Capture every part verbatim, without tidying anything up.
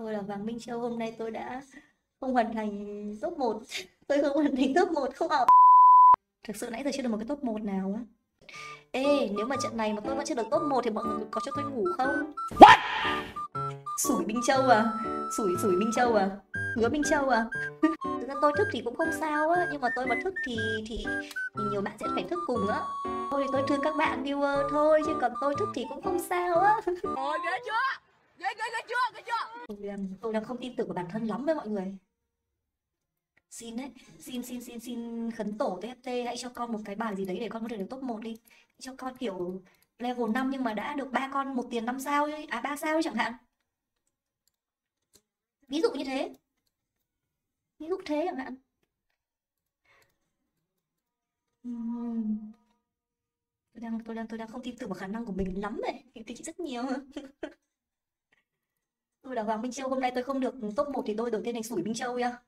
Tôi là Vàng Minh Châu, hôm nay tôi đã không hoàn thành top một. Tôi không hoàn thành top một, không học. Thực sự nãy giờ chưa được một cái top một nào á. Ê, nếu mà trận này mà tôi vẫn chưa được top một thì mọi người có cho tôi ngủ không? What? Sủi Minh Châu à? Sủi sủi Minh Châu à? Hứa Minh Châu à? Thực ra tôi thức thì cũng không sao á, nhưng mà tôi mà thức thì thì, thì nhiều bạn sẽ phải thức cùng á. Thôi thì tôi thương các bạn viewer thôi, chứ còn tôi thức thì cũng không sao á. Ôi, ghê chưa? Ghê ghê ghê chưa? Ghê chưa? Tôi đang, tôi đang không tin tưởng vào bản thân lắm với mọi người. Xin đấy, xin xin xin xin khấn tổ tê ép tê hãy cho con một cái bài gì đấy để con có thể được top một đi. Cho con kiểu level năm nhưng mà đã được ba con một tiền năm sao ấy, à ba sao ấy chẳng hạn. Ví dụ như thế. Ví dụ thế chẳng hạn. Uhm. Tôi đang tôi đang tôi đang không tin tưởng vào khả năng của mình lắm này, thì tôi rất nhiều. Tôi là Hoàng Minh Châu, hôm nay tôi không được top một thì tôi đổi tên thành Sủi Minh Châu nha.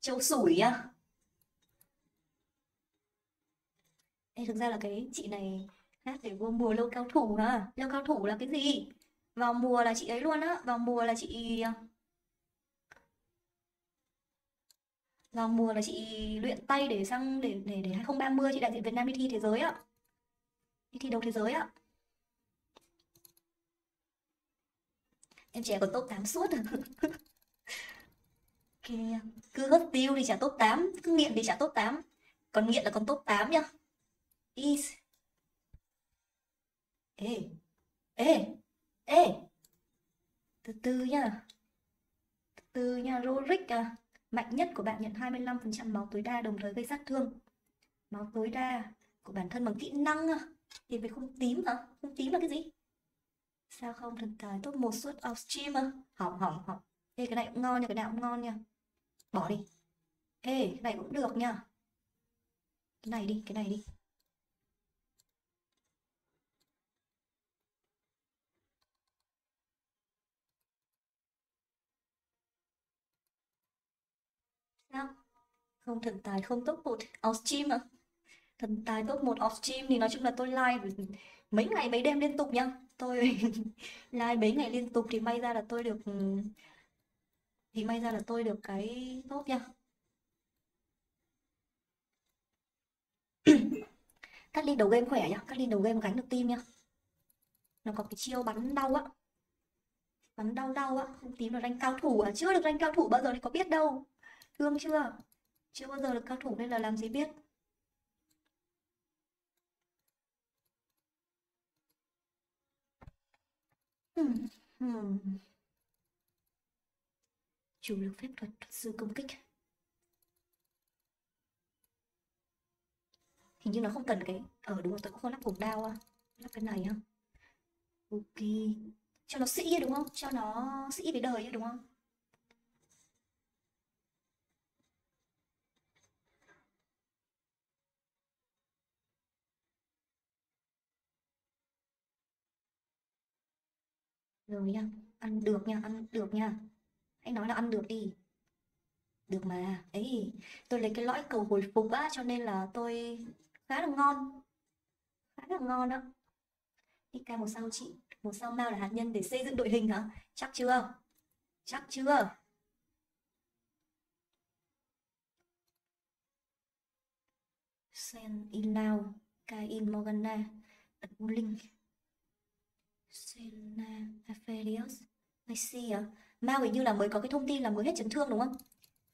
Châu Sủi á. Ê, thực ra là cái chị này hát để vô mùa lâu cao thủ hả? Lâu cao thủ là cái gì? Vào mùa là chị ấy luôn á. Vào mùa là chị... Vào mùa là chị luyện tay để sang để để, để hai không ba không chị đại diện Việt Nam đi thi thế giới ạ. Đi thi đấu thế giới ạ. Em trẻ còn top tám suốt. Okay. Cứ hớt tiêu thì trả top tám, cứ nghiện thì trả top tám. Còn nghiện là còn top tám nhá. Is. Ê. Ê. Ê. Từ từ nhá. Từ từ nhá, Rorick à. Mạnh nhất của bạn nhận hai mươi lăm phần trăm máu tối đa đồng thời gây sát thương. Máu tối đa của bản thân bằng kỹ năng à. Thì về không tím hả? À? Không tím là cái gì? Sao không thần tài top một suốt off stream à? Hỏng hỏng hỏng. Ê, cái này cũng ngon nha, cái nào cũng ngon nha. Bỏ đi. Ê, cái này cũng được nha. Cái này đi, cái này đi. Sao? Không, thần tài không top một off stream à? Thần tài top một off stream thì nói chung là tôi live mấy ngày mấy đêm liên tục nha. Tôi live mấy ngày liên tục thì may ra là tôi được... Thì may ra là tôi được cái top nha. Các linh đầu game khỏe nhá. Các linh đầu game gánh được team nha. Nó có cái chiêu bắn đau á. Bắn đau đau á. Không tím là rank cao thủ à. Chưa được rank cao thủ bao giờ thì có biết đâu. Thương chưa. Chưa bao giờ được cao thủ nên là làm gì biết. Hmm. Hmm. Chủ lực phép thuật, thuật sư công kích. Hình như nó không cần cái... Ờ đúng rồi, tôi cũng không lắp cục đao à. Lắp cái này ha. Ok. Cho nó sĩ đúng không? Cho nó sĩ với đời đúng không? Rồi nha. Ăn được nha, ăn được nha. Anh nói là ăn được đi. Được mà. Ấy, tôi lấy cái lõi cầu hồi phục á, cho nên là tôi khá là ngon. Khá là ngon đó. Đi ca một sao chị. Một sao Mao là hạt nhân để xây dựng đội hình hả? Chắc chưa? Chắc chưa? Sen Ilao, Kain Morgana, Đặt Linh, Sena Aphelios, Messi à? Mao hình như là mới có cái thông tin là mới hết chấn thương đúng không?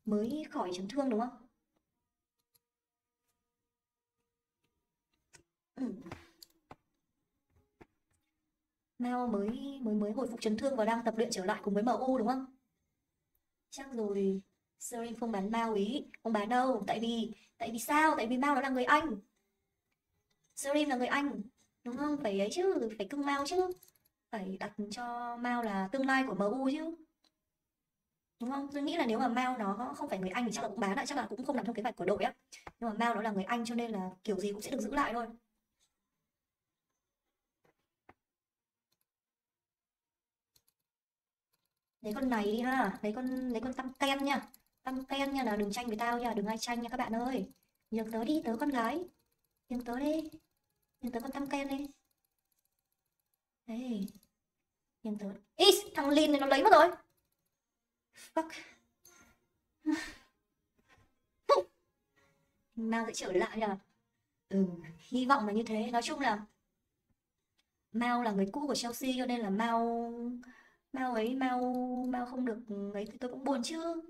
Mới khỏi chấn thương đúng không? Ừ. Mao mới mới mới hồi phục chấn thương và đang tập luyện trở lại cùng với em u đúng không? Chắc rồi. Serin không bán Mao ý, không bán đâu, tại vì tại vì sao? Tại vì Mao nó là người Anh. Serin là người Anh, đúng không? Phải ấy chứ, phải cưng Mao chứ. Phải đặt cho Mao là tương lai của em u chứ. Đúng không? Tôi nghĩ là nếu mà Mao nó không phải người Anh thì chắc là cũng bán lại, chắc là cũng không nằm trong kế hoạch của đội á. Nhưng mà Mao nó là người Anh cho nên là kiểu gì cũng sẽ được giữ lại thôi. Lấy con này đi ha, lấy con lấy con Tam Ken nha. Tam Ken nha, là đừng tranh với tao nha, đừng ai tranh nha các bạn ơi. Nhường tớ đi, tớ con gái. Nhường tớ đi. Nhường tớ con Tam Ken đi. Đấy. Nhường tớ. Ý, thằng Lin này nó lấy mất rồi. Fuck. Nào sẽ trở lại nhờ. Ừ, hy vọng là như thế. Nói chung là Mao là người cũ của Chelsea, cho nên là Mao Mao ấy Mao Mao không được ấy thì tôi cũng buồn chứ.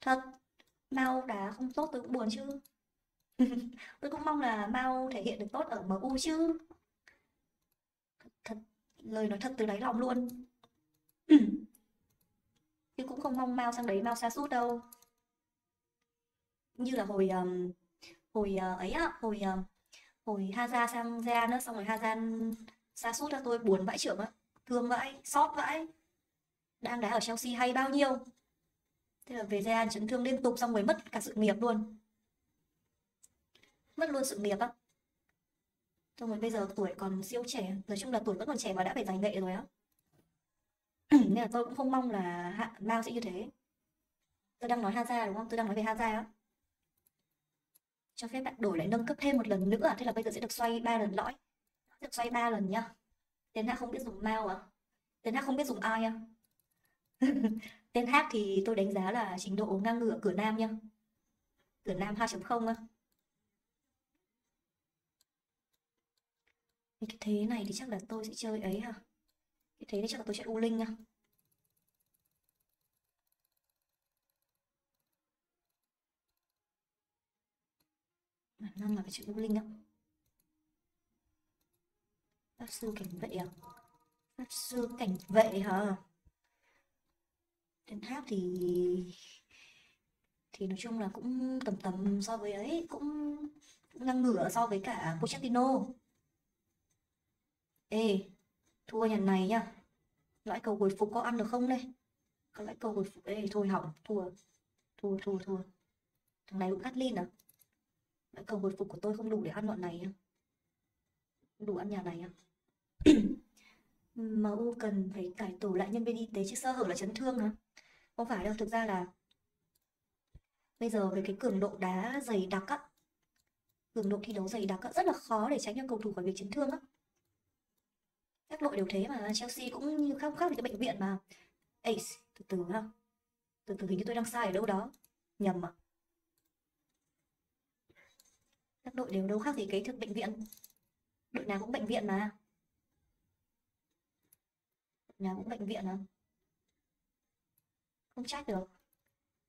Thật, Mao đá không tốt tôi cũng buồn chứ. Tôi cũng mong là Mao thể hiện được tốt ở em u chứ. Thật, lời nói thật từ đáy lòng luôn. Chứ cũng không mong Mao sang đấy Mao sa sút đâu. Như là hồi um, hồi uh, ấy á, hồi uh, hồi Hazard sang Real nữa, xong rồi Hazard sa sút ra tôi buồn vãi chưởng á, thương vãi, xót vãi. Đang đá ở Chelsea hay bao nhiêu. Thế là về Real chấn thương liên tục xong rồi mất cả sự nghiệp luôn. Mất luôn sự nghiệp á. Xong rồi bây giờ tuổi còn siêu trẻ, nói chung là tuổi vẫn còn trẻ mà đã phải giải nghệ rồi á. Nên là tôi cũng không mong là Mao sẽ như thế. Tôi đang nói Hazard đúng không? Tôi đang nói về Hazard á. Cho phép bạn đổi lại nâng cấp thêm một lần nữa. Thế là bây giờ sẽ được xoay ba lần lõi. Sẽ được xoay ba lần nhá. Ten Hag không biết dùng Mao à? Ten Hag không biết dùng ai à? Ten Hag thì tôi đánh giá là trình độ ngang ngửa cửa Nam nhá. Cửa Nam hai chấm không á. Cái thế này thì chắc là tôi sẽ chơi ấy hả? Cái thế này chắc là tôi chơi U Linh nha. Năm là phải chơi U Linh á. Pháp sư cảnh vệ à? Pháp sư cảnh vệ hả? Đến tháp thì thì nói chung là cũng tầm tầm so với ấy, cũng, cũng ngang ngửa so với cả Pochettino. Ê, thua nhà này nhá. Loại cầu hồi phục có ăn được không đây? Có loại cầu hồi phục. Ê, thôi hỏng, thua. Thua, thua, thua. Thằng này cũng cắt lên à? Loại cầu hồi phục của tôi không đủ để ăn bọn này nhá. Đủ ăn nhà này nhá. em u cần phải cải tổ lại nhân viên y tế chứ sơ hở là chấn thương hả? Không phải đâu, thực ra là bây giờ với cái cường độ đá dày đặc á, cường độ thi đấu dày đặc á, rất là khó để tránh cho cầu thủ khỏi việc chấn thương á. Các đội đều thế mà, Chelsea cũng như khác khác thì cái bệnh viện mà. Ê, từ từ ha. Từ từ hình như tôi đang sai ở đâu đó. Nhầm à. Các đội đều đâu khác thì cái thực bệnh viện. Đội nào cũng bệnh viện mà. Đội nào cũng bệnh viện à. Không trách được.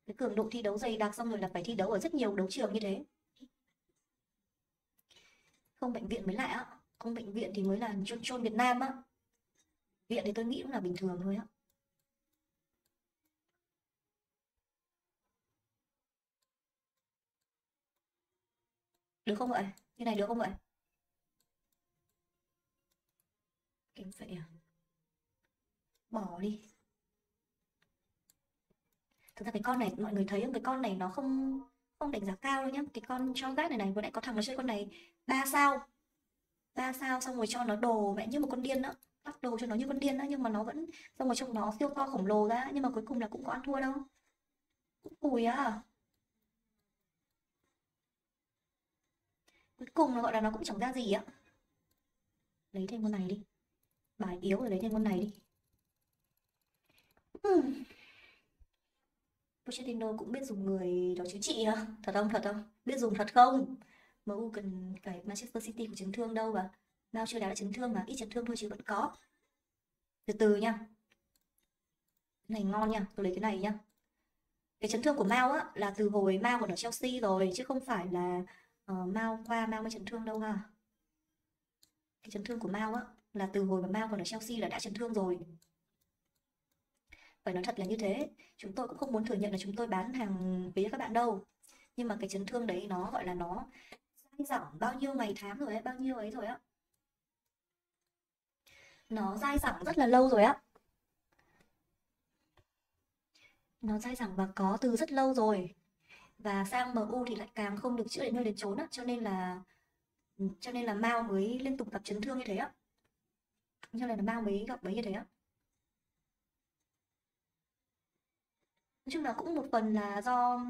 Cái cường độ thi đấu dày đặc xong rồi là phải thi đấu ở rất nhiều đấu trường như thế. Không bệnh viện mới lạ á. Không bệnh viện thì mới là chôn chôn Việt Nam á. Viện thì tôi nghĩ cũng là bình thường thôi á. Được không vậy? Như này được không vậy? Cảnh vệ à? Bỏ đi. Thực ra cái con này, mọi người thấy không? Cái con này nó không không đánh giá cao đâu nhá. Cái con cho gác này này, vừa nãy có thằng nó chơi con này ba sao. Ra sao xong rồi cho nó đồ mẹ như một con điên đó, bắt đồ cho nó như con điên đó, nhưng mà nó vẫn xong rồi trông nó siêu to khổng lồ ra, nhưng mà cuối cùng là cũng có ăn thua đâu, cũng cùi á. Cuối cùng là gọi là nó cũng chẳng ra gì á. Lấy thêm con này đi, bài yếu rồi, lấy thêm con này đi. uhm. Pochettino cũng biết dùng người đó chứ chị hả? Thật không? Thật không? Biết dùng thật không? em u cần cái Manchester City của chấn thương đâu mà. Mao chưa đá là chấn thương mà, ít chấn thương thôi chứ vẫn có. Từ từ nha. Cái này ngon nha, tôi lấy cái này nha. Cái chấn thương của Mao á là từ hồi Mao còn ở Chelsea rồi, chứ không phải là uh, Mao qua Mao mới chấn thương đâu ha. Cái chấn thương của Mao á là từ hồi mà Mao còn ở Chelsea là đã chấn thương rồi. Phải nói thật là như thế. Chúng tôi cũng không muốn thừa nhận là chúng tôi bán hàng phí cho các bạn đâu. Nhưng mà cái chấn thương đấy nó gọi là nó dai dẳng bao nhiêu ngày tháng rồi ấy, bao nhiêu ấy rồi á. Nó dai dẳng rất là lâu rồi á. Nó dai dẳng và có từ rất lâu rồi. Và sang em u thì lại càng không được chữa đến nơi đến chốn á, cho nên là cho nên là Mao mới liên tục gặp chấn thương như thế á. Cho nên là Mao mới gặp mấy như thế á. Nói chung là cũng một phần là do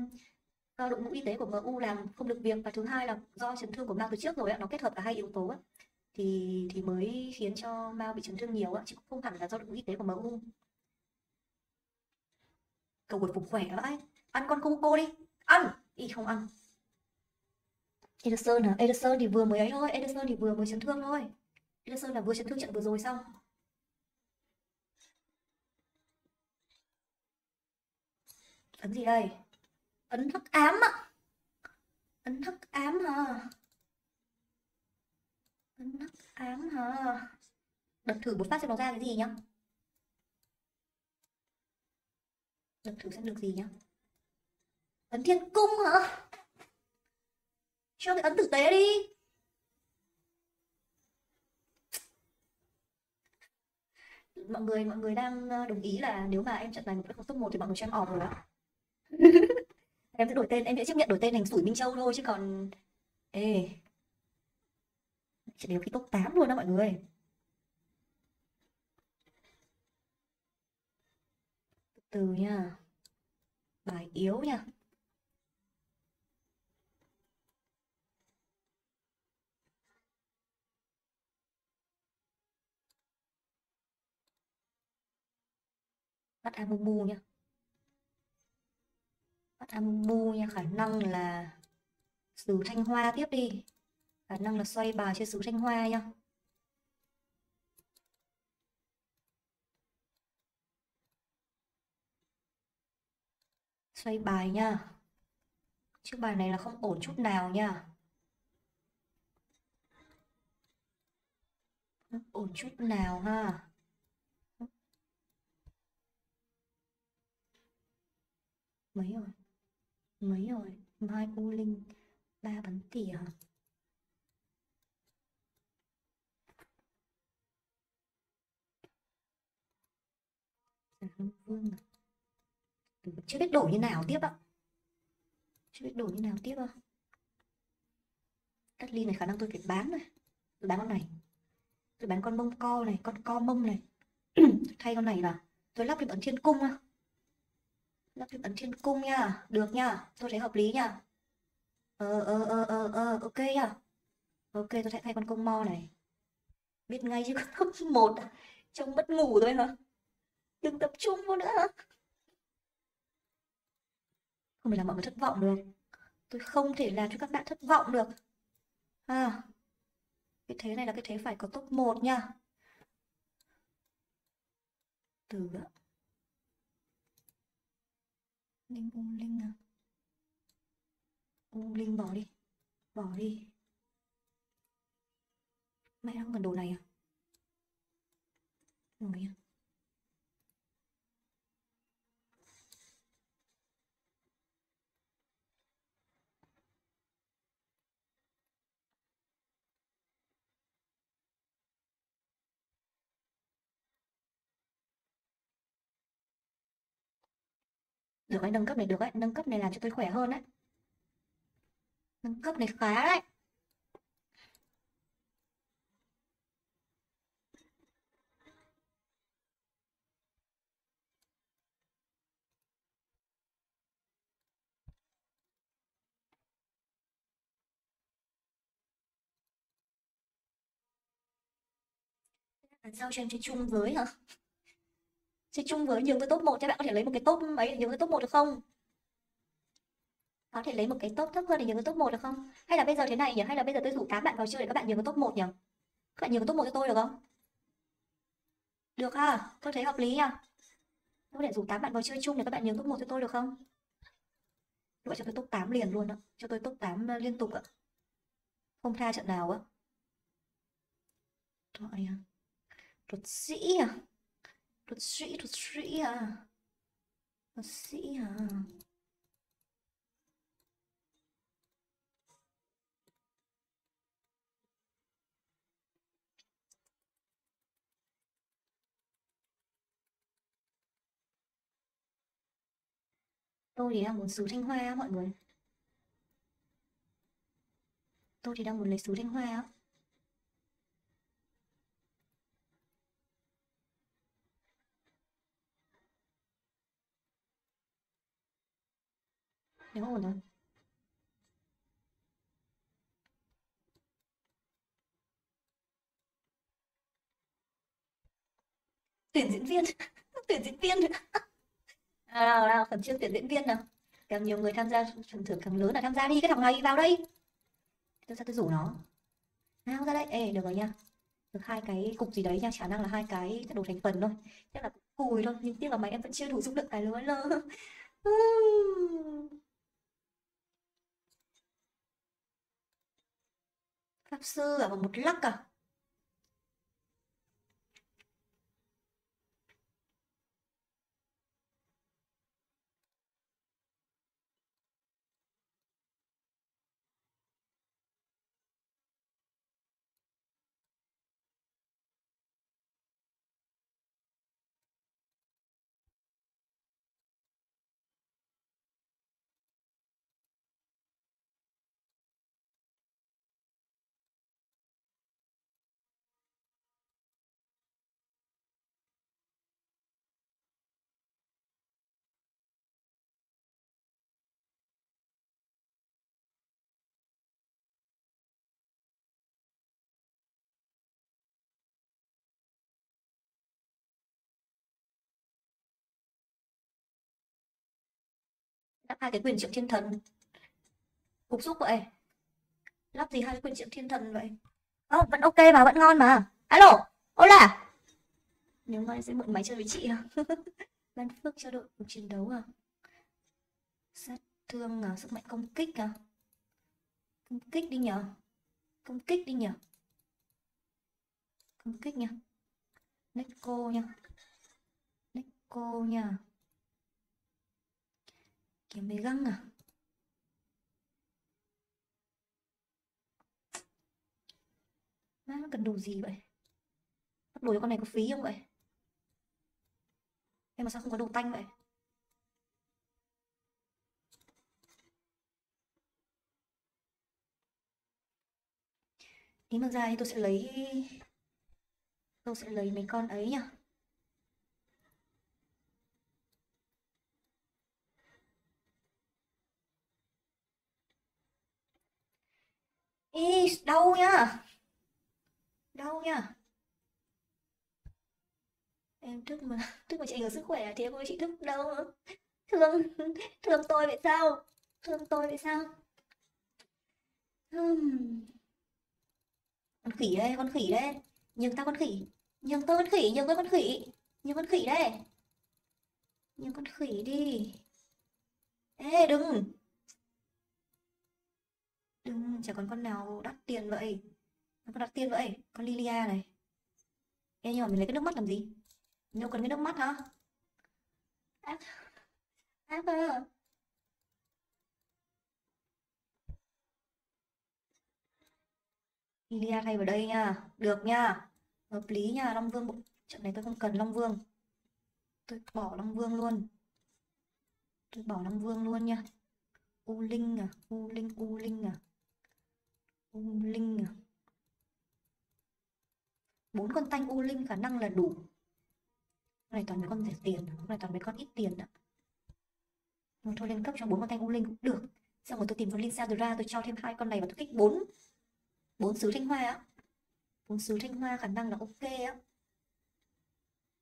do đội ngũ y tế của em u làm không được việc, và thứ hai là do chấn thương của Mao từ trước rồi ạ, nó kết hợp cả hai yếu tố ấy, thì thì mới khiến cho Mao bị chấn thương nhiều ạ, chứ không hẳn là do đội ngũ y tế của em u. Cầu vượt phục khỏe các bác. Ăn con Kuko đi. Ăn. Ý không ăn. Ederson à? Ederson thì vừa mới ấy thôi. Ederson thì vừa mới chấn thương thôi. Ederson là vừa chấn thương trận vừa rồi xong. Ấn gì đây? Ấn hắc ám ạ. À. Ấn hắc ám hả? À. Ấn hắc ám hả? À. Đập thử một phát cho nó ra cái gì nhá. Đập thử sẽ được gì nhá. Ấn thiên cung hả? Cho cái ấn tử tế đi. Mọi người mọi người đang đồng ý là nếu mà em trận này một không top một thì mọi người cho em ỏm rồi đó. Em sẽ đổi tên, em sẽ chấp nhận đổi tên thành Sủi Minh Châu thôi chứ còn ê. Chỉ đến khi top tám luôn đó mọi người. Từ từ nha. Bài yếu nha. Bắt Amumu nha. Bắt Amumu nha. Khả năng là Sứ Thanh Hoa tiếp đi. Khả năng là xoay bài trên Sứ Thanh Hoa nha. Xoay bài nha. Chiếc bài này là không ổn chút nào nha. Không ổn chút nào ha. Mấy rồi? Mấy rồi? Mai U Linh ba bắn tỉa hả? Vương à? Chưa biết đổi như nào tiếp ạ. Chưa biết đổi như nào tiếp ạ. Cắt ly này khả năng tôi phải bán rồi. Tôi bán con này. Tôi bán con mông co này, con co mông này. Thay con này là tôi lắp thêm ấn thiên cung á. Lắp thêm ấn thiên cung nha. Được nha. Tôi thấy hợp lý nha. Ờ ờ ờ ờ ờ ok nha. Ok tôi sẽ thay con công mo này. Biết ngay chứ con top một trông mất ngủ thôi hả? Đừng tập trung vô nữa hả? Không phải làm mọi người thất vọng được. Tôi không thể làm cho các bạn thất vọng được. À. Cái thế này là cái thế phải có top một nha. Từ đó. Linh U Linh à? U Linh bỏ đi. Bỏ đi. Mẹ không cần đồ này à? Ngồi à? Được ấy, nâng cấp này được ấy, nâng cấp này làm cho tôi khỏe hơn đấy. Nâng cấp này khá đấy. Sao cho em chơi chung với hả? Chơi chung với nhường tôi top một cho bạn, có thể lấy một cái top ấy để nhường tôi top một được không? Có thể lấy một cái top thấp hơn để nhường tôi top một được không? Hay là bây giờ thế này nhỉ? Hay là bây giờ tôi rủ tám bạn vào chơi để các bạn nhường tôi top một nhỉ? Các bạn nhường tôi top một cho tôi được không? Được ha, tôi thấy hợp lý nha. Tôi có thể rủ tám bạn vào chơi chung để các bạn nhường top một cho tôi được không? Loại cho tôi top tám liền luôn đó. Cho tôi top tám liên tục ạ. Không tha trận nào á. Trời ơi. Đột sĩ à? Thuật sĩ, thuật sĩ à? Thuật sĩ à? Tôi thì đang muốn Sứ Thanh Hoa mọi người. Tôi thì đang muốn lấy Sứ Thanh Hoa á. Nếu ổn rồi. Tuyển diễn viên. Tuyển diễn viên. à, nào, nào, khẩn trương tuyển diễn viên nào. Càng nhiều người tham gia phần thưởng càng lớn, là tham gia đi. Cái thằng này vào đây, tôi sẽ tôi rủ nó nào ra đây. Ê, được rồi nha, được hai cái cục gì đấy nha, khả năng là hai cái đồ thành phần thôi, chắc là cùi thôi, nhưng tiếc là mày em vẫn chưa đủ dung lượng cái lưới lơ. Pháp sư à, và một lắc à. Lắp hai cái quyền trượng thiên thần. Cục giúp vậy. Lắp gì hai cái quyền trượng thiên thần vậy? Ơ, oh, vẫn ok mà, vẫn ngon mà. Alo, hola. Nếu mai sẽ mượn máy chơi với chị à? Ban phước cho đội cuộc chiến đấu à? Sát thương à? Sức mạnh công kích à? Công kích đi nhở? Công kích đi nhở? Công kích nha. Neko nha. Neko nha. Kiếm mấy găng à? Má nó cần đồ gì vậy? Bắt đồ cho con này có phí không vậy? Em mà sao không có đồ tanh vậy? Nếu mà ra thì tôi sẽ lấy... Tôi sẽ lấy mấy con ấy nhá. Ý, đau nhá, đau nhá em. Thức mà thức mà chị được sức khỏe thì em ơi, chị thức đau nữa. Thương thương tôi vậy sao? Thương tôi vậy sao? uhm. Con khỉ đây, con khỉ đây, nhường tao con khỉ, nhường tôi con khỉ, nhường tôi con khỉ, nhường con khỉ đây, nhường con khỉ đi. Ê, đừng đừng, chả còn con nào đắt tiền vậy. Con đắt tiền vậy, con Lilia này. Ê, nhưng mà mình lấy cái nước mắt làm gì? Mình đâu cần cái nước mắt hả? Áp Áp à. Lilia thay vào đây nha. Được nha, hợp lý nha. Long Vương, trận này tôi không cần Long Vương. Tôi bỏ Long Vương luôn. Tôi bỏ Long Vương luôn nha. U Linh à, U Linh, U Linh à, U Linh à. Bốn con tanh U Linh khả năng là đủ. Con này toàn mấy con rẻ tiền, con này toàn mấy con ít tiền ạ. Thôi, thôi lên cấp cho bốn con tanh U Linh cũng được. Xong rồi tôi tìm con Linh Sao ra, tôi cho thêm hai con này và tôi kích bốn bốn sứ Thanh Hoa á. Bốn sứ Thanh Hoa khả năng là ok á.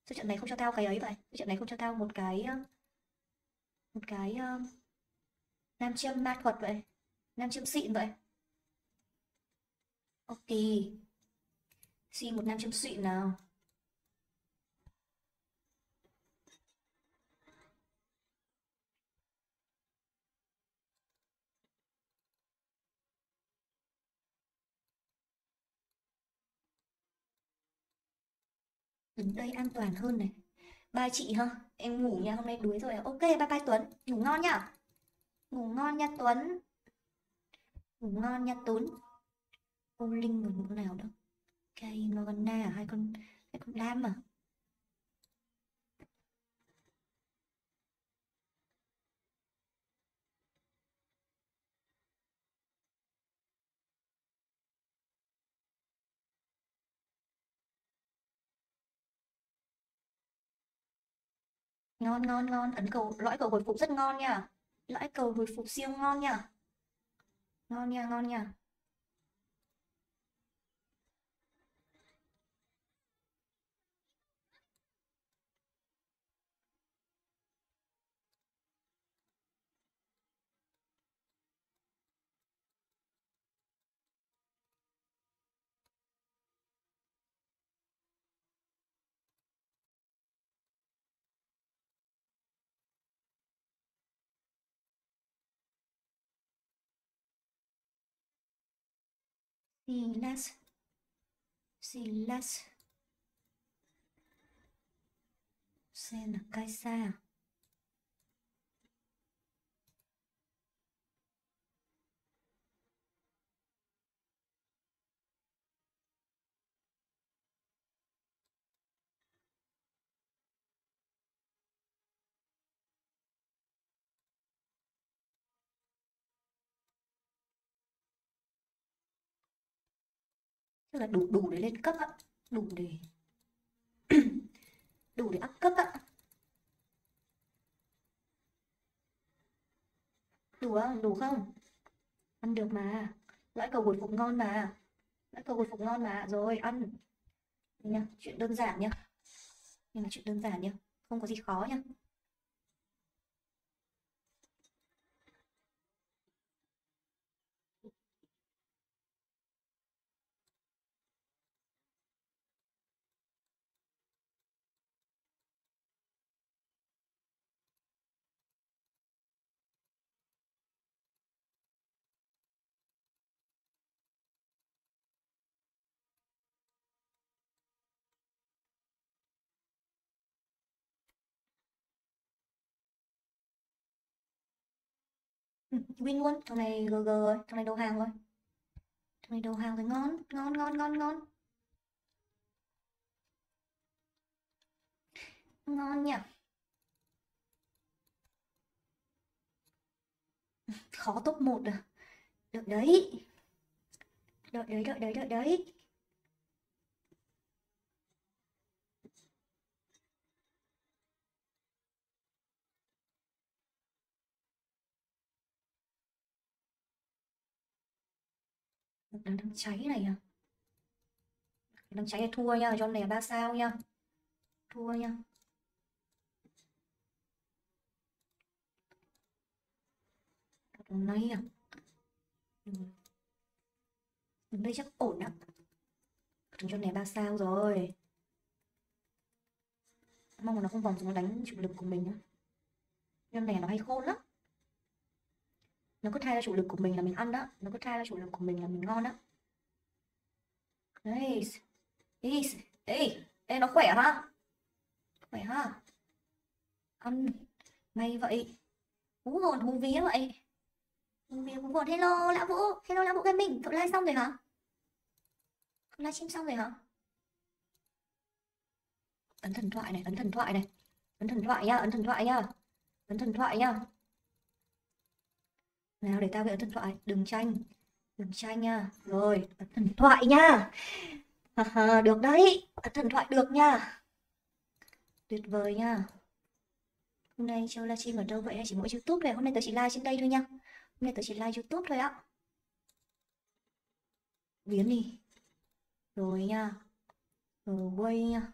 Sao trận này không cho tao cái ấy vậy? Sao trận này không cho tao một cái một cái nam châm ma thuật vậy? Nam châm xịn vậy? Ok, xin một nam châm xịn nào. Đứng đây an toàn hơn này. Bye chị ha, em ngủ nha, hôm nay đuối rồi. Ok, bye bye Tuấn, ngủ ngon nhá. Ngủ ngon nha Tuấn. Ngủ ngon nha Tuấn. Ô Linh còn một nào đâu. Cây Morgana à? Hai con, hai con đam à? Ngon ngon ngon. Ấn cầu, lõi cầu hồi phục rất ngon nha. Lõi cầu hồi phục siêu ngon nha. Ngon nha, ngon nha. Silas, Silas, C là Kaisa. Tức là đủ đủ để lên cấp ạ, đủ để đủ để up cấp ạ, đủ không? Đủ không? Ăn được mà, lõi cầu hồi phục ngon mà, lõi cầu hồi phục ngon mà, rồi ăn nha, chuyện đơn giản nhá, nhưng mà chuyện đơn giản nhá, không có gì khó nhá. Win luôn, thằng này gg rồi, thằng này đầu hàng rồi, thằng này đầu hàng rồi, ngon, ngon, ngon, ngon, ngon, ngon nhỉ, khó top một à, đợi đấy, đợi đấy, đợi đấy, đợi đấy. Đang cháy này à, đang cháy này thua nha, cho này là ba sao nha, thua nha. Hôm nay à, hôm nay chắc ổn lắm, chúng cho này ba sao rồi, mong là nó không vòng xuống đánh chủ lực của mình á, cho này nó hay khôn lắm. Nó cứ thay ra chủ lực của mình là mình ăn đó. Nó cứ thay ra chủ lực của mình là mình ngon đó. Đấy. Ê, ê, nó khỏe ha. Khỏe ha. Ăn. May vậy. Hú hồn, hú vía vậy. Hú vía, hú hồn. Hello, Lã Vũ. Hello, Lã Vũ Gaming. Cậu like xong rồi hả? Cậu like stream xong rồi hả? Ấn thần thoại này, ấn thần thoại này. Ấn thần thoại nha, ấn thần thoại nha. Ấn thần thoại nha. Nào để tao về ấn thần thoại, đừng tranh, đừng tranh nha, rồi ấn thần thoại nha, à, được đấy, ấn thần thoại được nha, tuyệt vời nha. Hôm nay Châu livestream ở đâu vậy, hay chỉ mỗi YouTube thôi? Hôm nay tớ chỉ live trên đây thôi nha, hôm nay tớ chỉ live YouTube thôi ạ. Biến đi, rồi nha, rồi quay nha,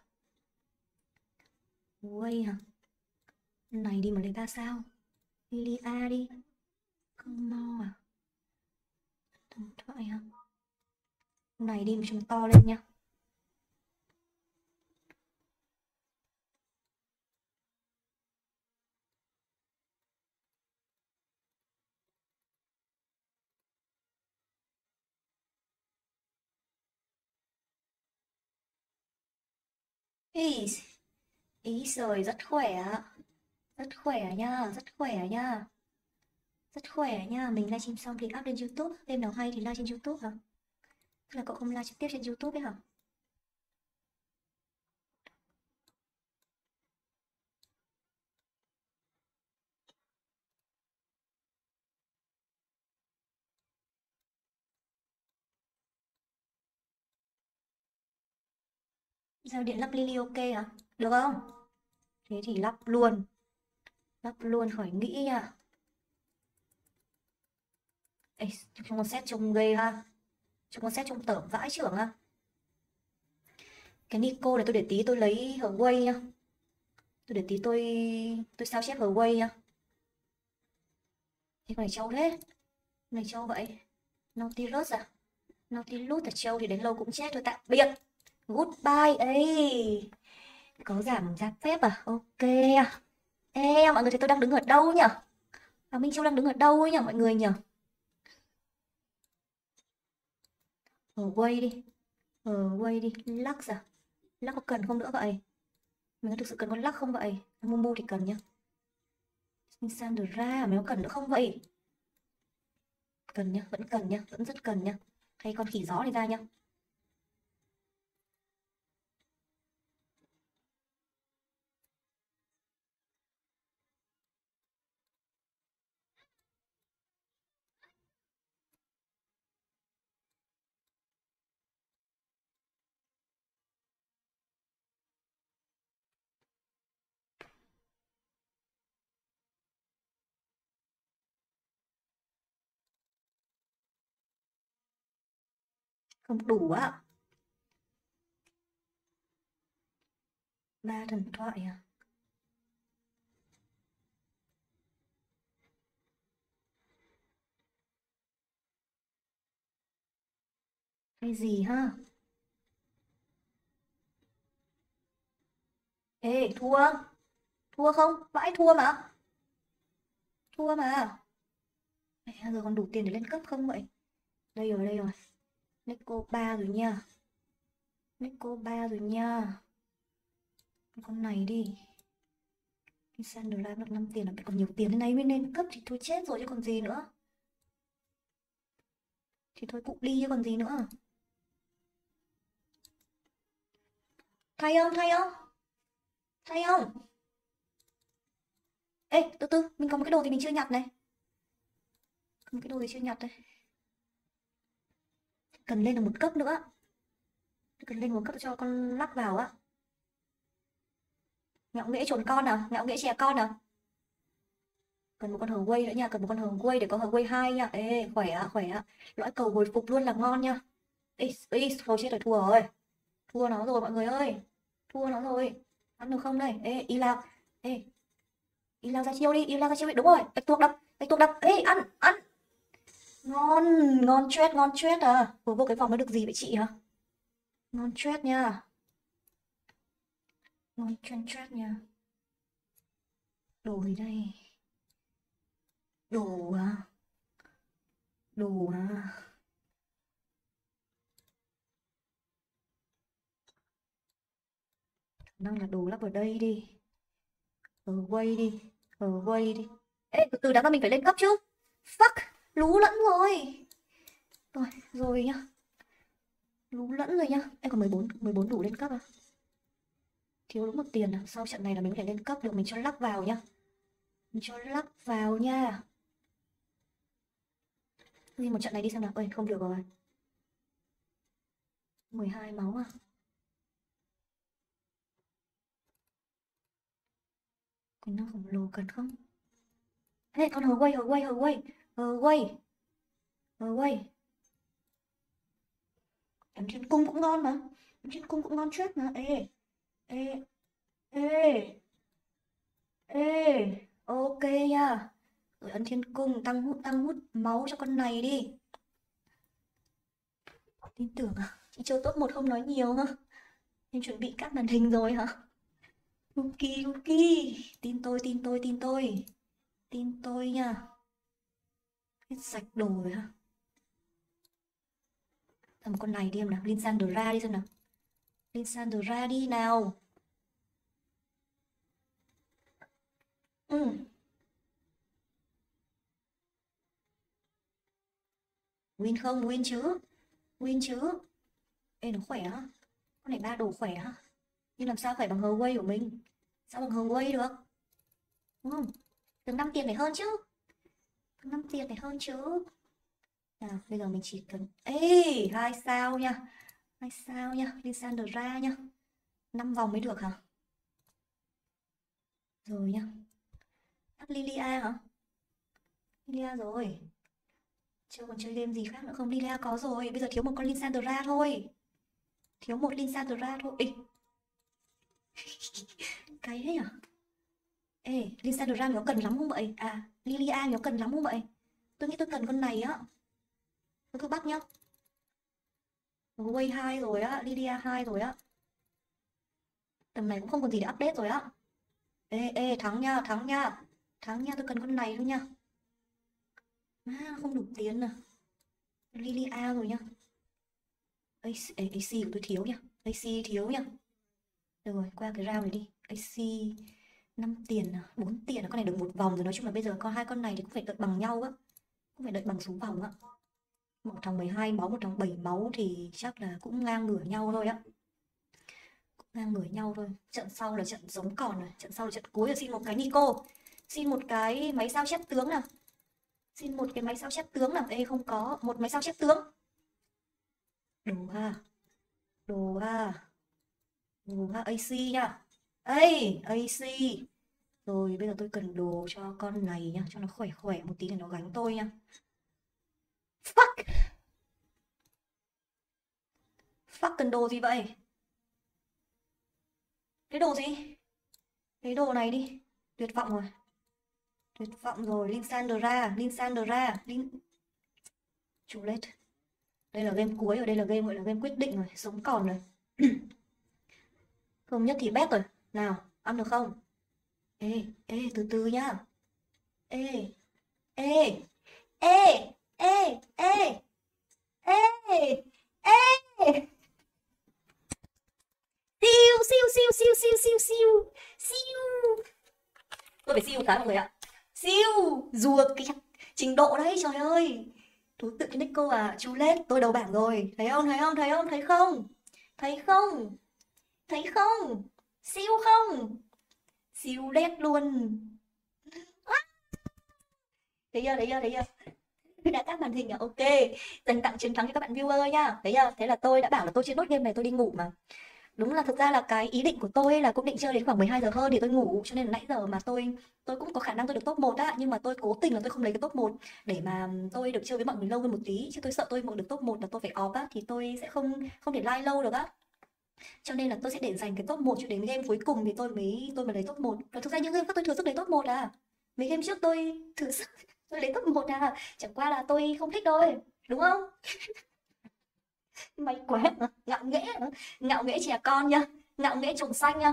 quay hả, này đi mà lấy ba sao, Lilia đi. Không mau à, thần thoại hả? Này đi mà chúng to lên nha. Ý, ý rồi, rất khỏe, rất khỏe nha, rất khỏe nha. Rất khỏe nha, mình livestream xong thì up lên YouTube. Game nào hay thì live trên YouTube hả? Tức là cậu không live trực tiếp trên YouTube đấy hả? Giao điện lắp Lily ok hả? Được không? Thế thì lắp luôn. Lắp luôn khỏi nghĩ nha. Ê, chúng con xét trông ghê ha, chúng con xét trông tởm vãi trưởng ha. Cái Nico này tôi để tí tôi lấy hở quay nhá, tôi để tí tôi tôi sao chép hở quay nhá. Thế con này Châu thế, này Châu vậy, Nautilus à, Nautilus là Châu thì đánh lâu cũng chết thôi, tạm biệt, goodbye ấy. Có giảm giá phép à, ok. Ê mọi người thấy tôi đang đứng ở đâu nhỉ? À, Minh Châu đang đứng ở đâu ấy nhỉ mọi người nhỉ? quay đi, quay đi, lắc ra. Lắc có cần không nữa vậy? Mình có thực sự cần con lắc không vậy? Mumu thì cần nhá. Sandra, mình có cần nữa không vậy? Cần nhá, vẫn cần nhá, vẫn rất cần nhá. Hay con khỉ gió này ra nhá. Không đủ á. Ba thần thoại à? Hay gì ha? Ê, thua. Thua không? Vãi thua mà. Thua mà. Mẹ giờ còn đủ tiền để lên cấp không vậy? Đây rồi, đây rồi. Nico ba rồi nha. Nico ba rồi nha. Con này đi. Sandra được năm tiền là còn nhiều tiền thế này mới nên cấp thì thôi chết rồi chứ còn gì nữa. Thì thôi cụ đi chứ còn gì nữa. Thay không? Thay không? Thay không? Ê, từ từ, mình có một cái đồ thì mình chưa nhặt này. Có một cái đồ thì chưa nhặt đây. Cần lên được một cấp nữa. Cần lên một cấp cho con lắc vào á. Ngạo nghễ trồn con nào, ngạo nghễ chè con nào. Cần một con hờ quay nữa nha, cần một con hờ quay để có hờ quay hai nha. Ê, khỏe ạ, khỏe ạ. Lõi cầu hồi phục luôn là ngon nha. Ê, ê, thôi chết rồi, thua rồi. Thua nó rồi mọi người ơi. Thua nó rồi. Ăn được không đây? Ê, y lao. Ê. Y lao ra chiêu đi, y lao ra chiêu đi. Đúng rồi, bạch tuộc đập, bạch tuộc đập. Ê, ăn, ăn. Ngon, ngon chết, ngon chết à. Vừa vô cái vòng nó được gì vậy chị hả? Ngon chết nha. Ngon chết chết nha. Đồ gì đây? Đồ à? Đồ à? Khả năng là đồ lắp vào đây đi. Ở quay đi, ở quay đi. Ê, từ từ đã ra mình phải lên cấp chứ. Fuck. Lú lẫn rồi. Rồi, rồi nhá. Lú lẫn rồi nhá. Em còn mười bốn đủ lên cấp à? Thiếu đúng một tiền à? Sau trận này là mình có thể lên cấp được. Mình cho lắc vào nhá. Mình cho lắc vào nha. Nhưng một trận này đi xem nào. Ơi, không được rồi. mười hai máu à? Còn nó khổng lồ cần không? Ê, con hồi quay, hồi quay, hồi quay. Ờ quay. Ờ quay. Đấm trên cung cũng ngon mà. Đấm trên cung cũng ngon chết mà. Ê. Ê. Ê. Ê. Ok nha. Rồi ấn trên cung tăng hút tăng hút máu cho con này đi. Tin tưởng à? Chị chơi tốt một không nói nhiều hả? Em chuẩn bị các màn hình rồi hả? Lucky Lucky. Tin tôi, tin tôi, tin tôi. Tin tôi nha. Sạch đồ rồi ha. Làm con này đi em nào. Linsandra đi xem nào. Linsandra đi nào. Ừ. Win không? Win chứ. Win chứ. Ê nó khỏe á. Con này ba đồ khỏe á. Nhưng làm sao khỏe bằng hờ quay của mình. Sao bằng hờ quay được. Đúng không? Từng năm tiền phải hơn chứ. Năm tiền này hơn chứ. Nào, bây giờ mình chỉ cần... Ê, hai sao nha. Hai sao nha, Lissandra nha. Năm vòng mới được hả? Rồi nha. Lilia hả? Lilia rồi. Chưa còn chơi game gì khác nữa không? Lilia có rồi, bây giờ thiếu một con Lissandra thôi. Thiếu một Lissandra thôi. Ê. Cái đấy à? Ê, Lissandra nó cần lắm không vậy? À, Lilia nó cần lắm không vậy? Tôi nghĩ tôi cần con này á. Tôi cứ bắt nhá. Quay hai rồi á, Lilia hai rồi á. Tầm này cũng không còn gì để update rồi á. Ê, ê, thắng nha, thắng nha. Thắng nha, tôi cần con này thôi nha. Má, không đủ tiền à. Lilia rồi nha. AC, AC của tôi thiếu nhá, AC thiếu nhá. Được rồi, qua cái round này đi. AC năm tiền à, bốn tiền à, con này được một vòng rồi. Nói chung là bây giờ con hai con này thì cũng phải đợi bằng nhau á, cũng phải đợi bằng số vòng á. Một thằng mười hai máu, một thằng bảy máu thì chắc là cũng ngang ngửa nhau thôi á. Cũng ngang ngửa nhau thôi. Trận sau là trận giống còn rồi, trận sau là trận cuối rồi. Xin một cái Nico, xin một cái máy sao chép tướng nào. Xin một cái máy sao chép tướng nào. Ê không có, một máy sao chép tướng. Đồ ha. Đồ ha. Đồ ha, AC nha. Ê, AC. Rồi bây giờ tôi cần đồ cho con này nha, cho nó khỏe khỏe một tí để nó gánh tôi nha. Fuck. Fuck, cần đồ gì vậy? Cái đồ gì? Cái đồ này đi. Tuyệt vọng rồi. Tuyệt vọng rồi. Linsandra, Linsandra, Lin... Chulet. Đây là game cuối rồi, đây là game gọi là game quyết định rồi, sống còn rồi. Không nhất thì bét rồi. Nào, ăn được không? Ê, ê, từ từ nhá. Ê, ê, ê. Ê, ê, ê, ê. Siêu, siêu, siêu, siêu, siêu, siêu, siêu. Siêu. Tôi phải siêu cái mọi người ạ. Siêu, ruột cái trình độ đấy, trời ơi. Thú tự cái Nico à, chú lết, tôi đầu bảng rồi. Thấy không, thấy không, thấy không, thấy không? Thấy không? Thấy không? Siêu không? Siêu lết luôn. Thấy chưa, thấy chưa, thấy chưa? Đã các màn hình à, ok, dành tặng chiến thắng cho các bạn viewer nha. Thấy chưa? Thế là tôi đã bảo là tôi chưa nốt game này, tôi đi ngủ mà. Đúng là thực ra là cái ý định của tôi là cũng định chơi đến khoảng mười hai giờ hơn thì tôi ngủ, cho nên là nãy giờ mà tôi tôi cũng có khả năng tôi được top một á, nhưng mà tôi cố tình là tôi không lấy cái top một để mà tôi được chơi với mọi người lâu hơn một tí, chứ tôi sợ tôi mà được top một là tôi phải off á thì tôi sẽ không không thể live lâu được á. Cho nên là tôi sẽ để dành cái top một cho đến game cuối cùng thì tôi mới tôi mới lấy top một. Và thực ra những game khác tôi thử sức lấy top một à. Mấy game trước tôi thử sức tôi lấy top một à, chẳng qua là tôi không thích thôi, đúng không? May quá, ngạo nghễ, ngạo nghễ trẻ con nha, ngạo nghễ trùng xanh nha.